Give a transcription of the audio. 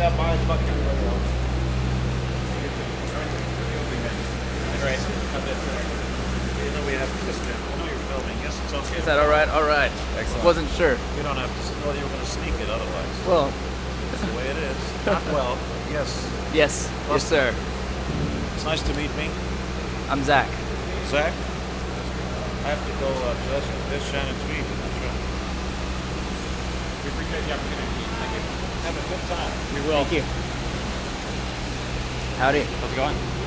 that mine's fucking everybody else. Right. You know we have to just, I know you're filming, yes, it's okay. Is that alright? Alright. Excellent. Wasn't sure. You don't have to know you were going to sneak it otherwise. Well. That's the way it is. Not well. Yes. Yes. Yes, sir. It's nice to meet me. I'm Zack. Zack? I have to go dress with this Shannon Tweed. We appreciate the opportunity. Thank you. Have a good time. We will. Thank you. Howdy. How's it going?